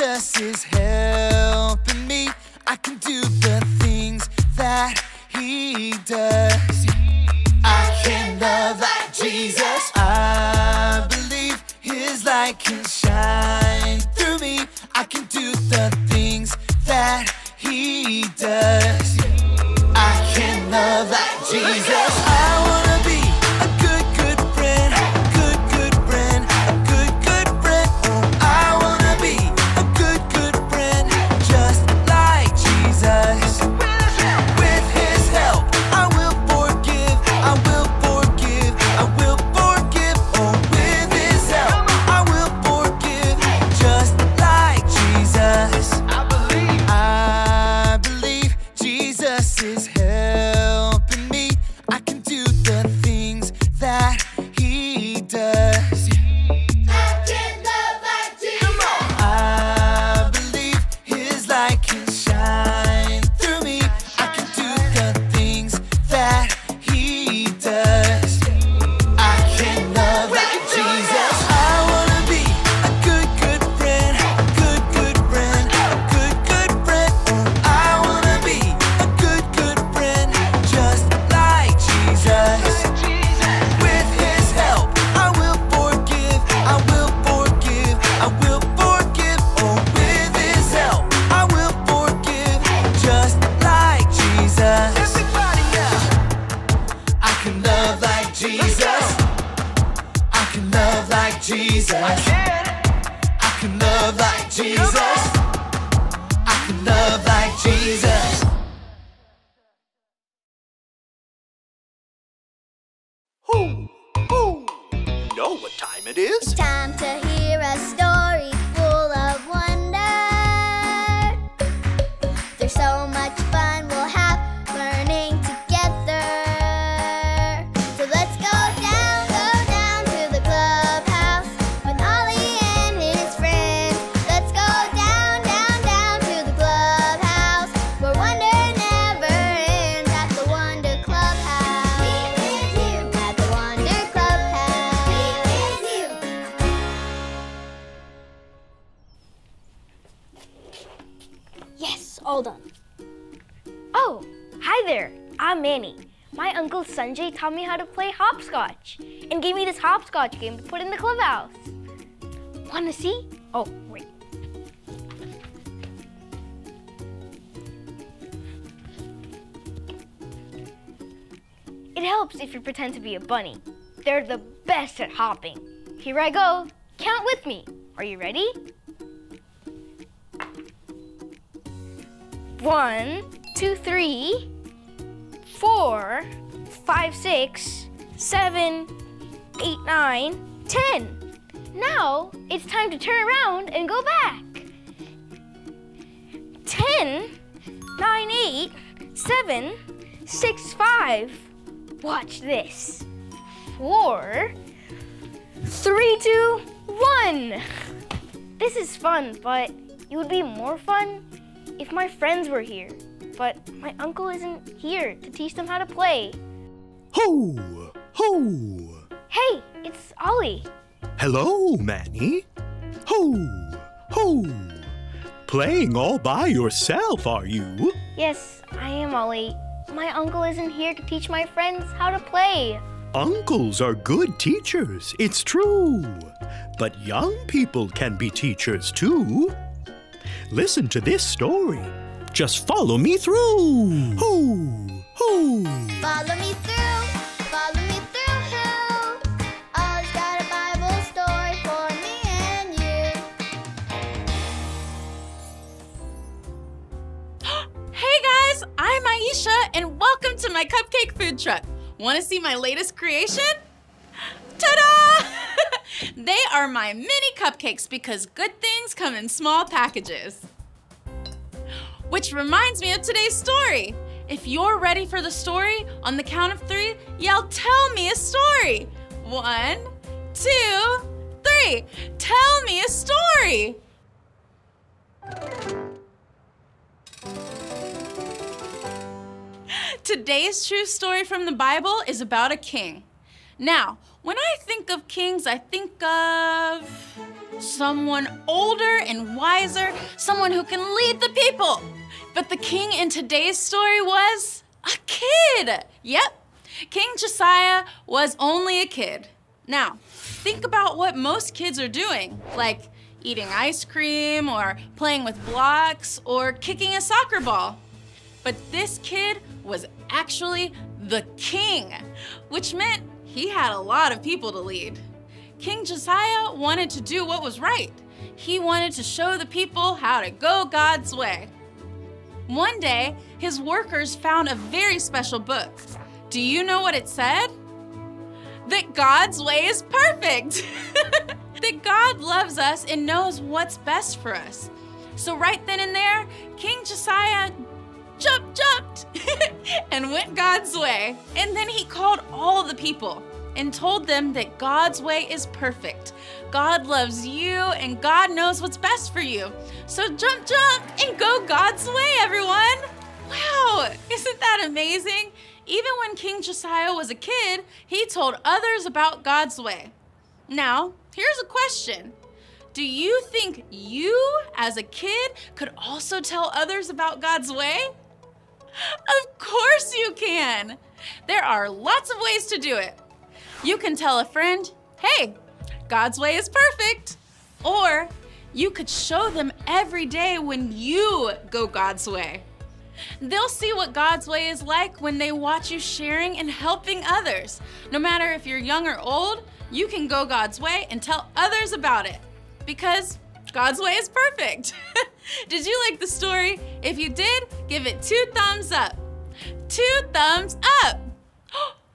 Jesus is helping me. I can do the things that he does. I can love like Jesus. I believe his light can shine through me. I can do the things that he does. I can love like Jesus. I want Manny. My uncle Sanjay taught me how to play hopscotch and gave me this hopscotch game to put in the clubhouse. Wanna see? Oh, wait. It helps if you pretend to be a bunny. They're the best at hopping. Here I go. Count with me. Are you ready? 1, 2, 3. 4, 5, 6, 7, 8, 9, 10. Now it's time to turn around and go back. 10, 9, 8, 7, 6, 5. Watch this. 4, 3, 2, 1. This is fun, but it would be more fun if my friends were here. But my uncle isn't here to teach them how to play. Ho! Ho! Hey, it's Ollie. Hello, Manny. Ho! Ho! Playing all by yourself, are you? Yes, I am, Ollie. My uncle isn't here to teach my friends how to play. Uncles are good teachers, it's true. But young people can be teachers, too. Listen to this story. Just follow me through. Hoo, hoo. Follow me through. Follow me through. Hoo. Ollie's got a Bible story for me and you. Hey guys, I'm Aisha, and welcome to my cupcake food truck. Want to see my latest creation? Ta-da! They are my mini cupcakes because good things come in small packages. Which reminds me of today's story. If you're ready for the story, on the count of 3, yell, "Tell me a story." 1, 2, 3. Tell me a story. Today's true story from the Bible is about a king. Now, when I think of kings, I think of... someone older and wiser, someone who can lead the people. But the king in today's story was a kid. Yep, King Josiah was only a kid. Now, think about what most kids are doing, like eating ice cream or playing with blocks or kicking a soccer ball. But this kid was actually the king, which meant he had a lot of people to lead. King Josiah wanted to do what was right. He wanted to show the people how to go God's way. One day, his workers found a very special book. Do you know what it said? That God's way is perfect. That God loves us and knows what's best for us. So right then and there, King Josiah jumped and went God's way. And then he called all the people and told them that God's way is perfect. God loves you and God knows what's best for you. So jump and go God's way, everyone. Wow, isn't that amazing? Even when King Josiah was a kid, he told others about God's way. Now, here's a question. Do you think you, as a kid, could also tell others about God's way? Of course you can. There are lots of ways to do it. You can tell a friend, hey, God's way is perfect. Or you could show them every day when you go God's way. They'll see what God's way is like when they watch you sharing and helping others. No matter if you're young or old, you can go God's way and tell others about it because God's way is perfect. Did you like the story? If you did, give it 2 thumbs up. 2 thumbs up.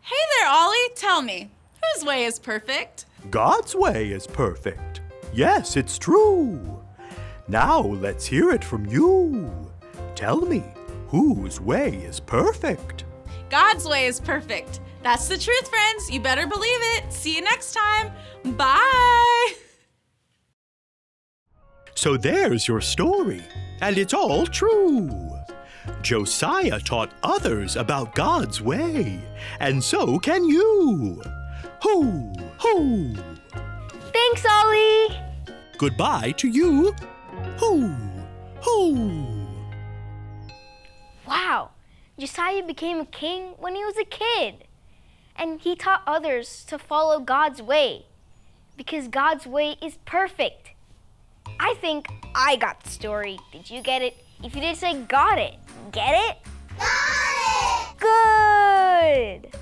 Hey there, Ollie, tell me, whose way is perfect? God's way is perfect. Yes, it's true. Now let's hear it from you. Tell me, whose way is perfect? God's way is perfect. That's the truth, friends. You better believe it. See you next time. Bye. So there's your story, and it's all true. Josiah taught others about God's way, and so can you. Hoo, hoo. Thanks, Ollie. Goodbye to you. Hoo, hoo. Wow, Josiah became a king when he was a kid. And he taught others to follow God's way, because God's way is perfect. I think I got the story. Did you get it? If you did, say got it. Get it? Got it! Good!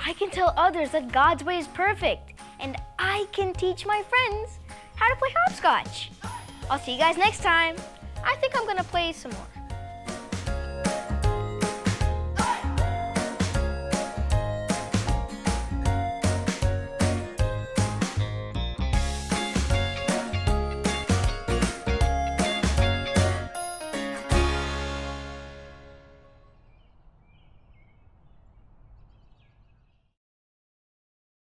I can tell others that God's way is perfect, and I can teach my friends how to play hopscotch. I'll see you guys next time. I think I'm gonna play some more.